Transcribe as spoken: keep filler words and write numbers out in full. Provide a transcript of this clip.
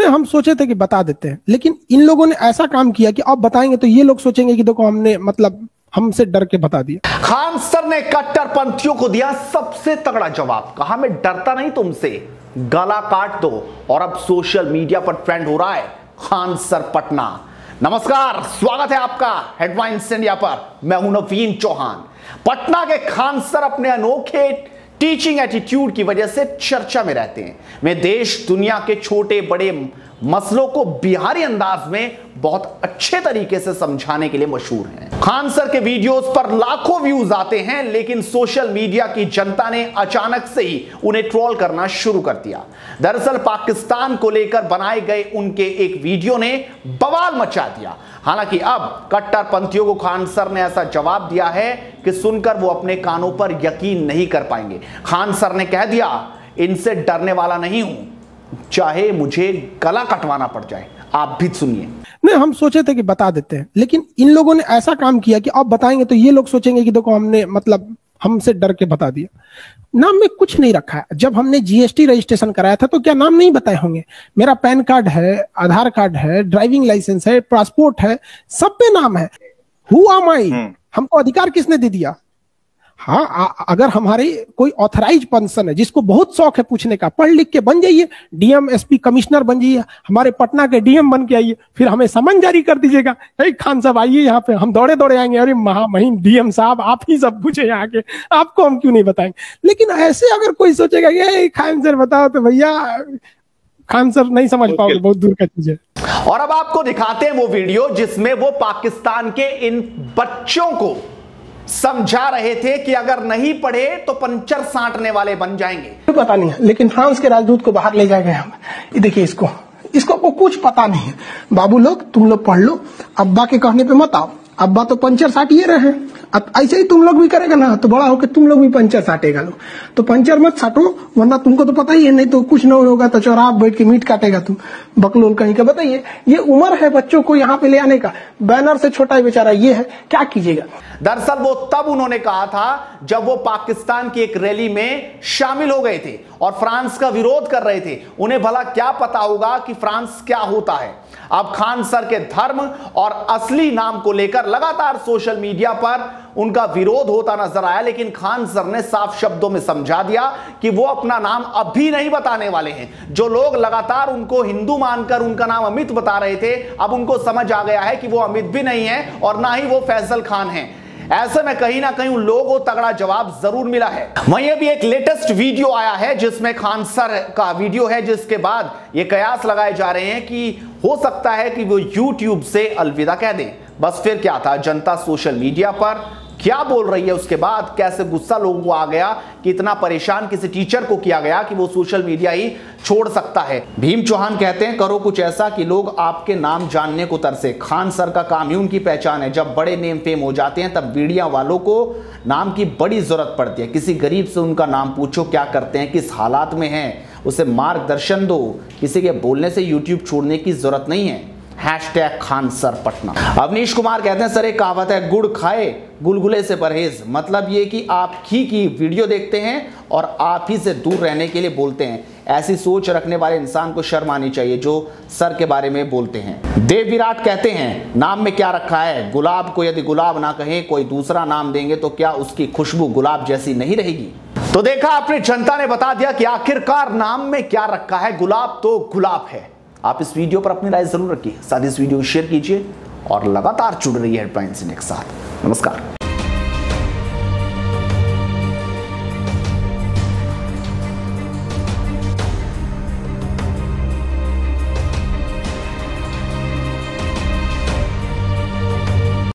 नहीं, हम सोचे थे कि बता देते हैं, लेकिन इन लोगों ने ऐसा काम किया कि आप बताएंगे तो ये लोग सोचेंगे कि देखो हमने मतलब हमसे डर के बता दिया। खान सर ने कट्टरपंथियों को दिया सबसे तगड़ा जवाब, कहा मैं डरता नहीं तुमसे, गला काट दो। और अब सोशल मीडिया पर ट्रेंड हो रहा है खान सर पटना। नमस्कार, स्वागत है आपका हेल्पआइन इंडिया पर, मैं हूं भीम चौहान। पटना के खान सर अपने अनोखे टीचिंग एटीट्यूड की वजह से चर्चा में रहते हैं। वे देश दुनिया के छोटे बड़े मसलों को बिहारी अंदाज में बहुत अच्छे तरीके से समझाने के लिए मशहूर हैं। खान सर के वीडियोस पर लाखों व्यूज आते हैं, लेकिन सोशल मीडिया की जनता ने अचानक से ही उन्हें ट्रोल करना शुरू कर दिया। दरअसल पाकिस्तान को लेकर बनाए गए उनके एक वीडियो ने बवाल मचा दिया। हालांकि अब कट्टरपंथियों को खान सर ने ऐसा जवाब दिया है कि सुनकर वो अपने कानों पर यकीन नहीं कर पाएंगे। खान सर ने कह दिया, इनसे डरने वाला नहीं हूं, चाहे मुझे गला कटवाना पड़ जाए। आप भी सुनिए। नहीं, हम सोचे थे कि बता देते हैं, लेकिन इन लोगों ने ऐसा काम किया कि आप बताएंगे तो ये लोग सोचेंगे कि देखो हमने मतलब हमसे डर के बता दिया। नाम में कुछ नहीं रखा है। जब हमने जीएसटी रजिस्ट्रेशन कराया था तो क्या नाम नहीं बताए होंगे? मेरा पैन कार्ड है, आधार कार्ड है, ड्राइविंग लाइसेंस है, पासपोर्ट है, सब पे नाम है। हु एम आई, हमको अधिकार किसने दे दिया? हाँ, आ, अगर हमारे कोई ऑथराइज पर्सन है जिसको बहुत शौक है पूछने का, पढ़ लिख के बन जाइए, डीएम एसपी कमिश्नर बन जाइए, हमारे पटना के डीएम बन के आइए, फिर हमें समन जारी कर दीजिएगा, अरे खान साहब आइए यहाँ पे, हम दौड़े दौड़े आएंगे, अरे महामहिम डीएम साहब आप ही सब पूछे यहाँ के, आपको हम क्यों नहीं बताएंगे। लेकिन ऐसे अगर कोई सोचेगा कि खान सर बताओ तो भैया खान सर नहीं समझ पाओगे, बहुत दूर का चीज है। और अब आपको दिखाते हैं वो वीडियो जिसमें वो पाकिस्तान के इन बच्चों को समझा रहे थे कि अगर नहीं पढ़े तो पंचर सांटने वाले बन जाएंगे। तो पता नहीं है, लेकिन फ्रांस के राजदूत को बाहर ले जाए गए हम। ये देखिए इसको, इसको को कुछ पता नहीं है। बाबू लोग तुम लोग पढ़ लो, अब्बा के कहने पे मत आओ, अब्बा तो पंचर साट ये रहे, अब ऐसे ही तुम लोग भी करेगा ना तो बड़ा होकर तुम लोग भी पंचर साटेगा लो, तो पंचर मत साटो वरना तुमको तो पता ही है, नहीं तो कुछ न होगा तो चौराहा बैठ के मीट काटेगा तुम बकलोल कहीं का। बताइए ये उम्र है बच्चों को यहाँ पे ले आने का, बैनर से छोटा ही बेचारा ये है, क्या कीजिएगा। दरअसल वो तब उन्होंने कहा था जब वो पाकिस्तान की एक रैली में शामिल हो गए थे और फ्रांस का विरोध कर रहे थे, उन्हें भला क्या पता होगा कि फ्रांस क्या होता है। अब खान सर के धर्म और असली नाम को लेकर लगातार सोशल मीडिया पर उनका विरोध होता नजर आया, लेकिन खान सर ने साफ शब्दों में समझा दिया कि वो अपना नाम अभी नहीं बताने वाले हैं। जो लोग लगातार उनको हिंदू मानकर उनका नाम अमित बता रहे थे, अब उनको समझ आ गया है कि वो अमित भी नहीं है और ना ही वो फैसल खान है। ऐसे में कहीं ना कहीं उन लोगों को तगड़ा जवाब जरूर मिला है। वहीं अभी एक लेटेस्ट वीडियो आया है जिसमें खान सर का वीडियो है, जिसके बाद ये कयास लगाए जा रहे हैं कि हो सकता है कि वो यूट्यूब से अलविदा कह दें। बस फिर क्या था, जनता सोशल मीडिया पर क्या बोल रही है उसके बाद कैसे गुस्सा लोगों को आ गया कि इतना परेशान किसी टीचर को किया गया कि वो सोशल मीडिया ही छोड़ सकता है। भीम चौहान कहते हैं, करो कुछ ऐसा कि लोग आपके नाम जानने को तरसे। खान सर का काम ही उनकी पहचान है। जब बड़े नेम फेम हो जाते हैं तब मीडिया वालों को नाम की बड़ी जरूरत पड़ती है। किसी गरीब से उनका नाम पूछो, क्या करते हैं, किस हालात में है, उसे मार्गदर्शन दो। किसी के बोलने से यूट्यूब छोड़ने की जरूरत नहीं है। Hashtag Khan sir Patna. अवनीश कुमार कहते हैं, सर एक कहावत है, गुड़ खाए गुलगुले से परहेज। मतलब ये कि आप ही की वीडियो देखते हैं और आप ही से दूर रहने के लिए बोलते हैं। ऐसी सोच रखने वाले इंसान को शर्म आनी चाहिए जो सर के बारे में बोलते हैं। देव विराट कहते हैं, नाम में क्या रखा है, गुलाब को यदि गुलाब ना कहें कोई दूसरा नाम देंगे तो क्या उसकी खुशबू गुलाब जैसी नहीं रहेगी। तो देखा आपने, जनता ने बता दिया कि आखिरकार नाम में क्या रखा है, गुलाब तो गुलाब है। आप इस वीडियो पर अपनी राय जरूर रखिए, साथ ही इस वीडियो को शेयर कीजिए और लगातार जुड़ रही है हेल्पलाइन से के साथ। नमस्कार।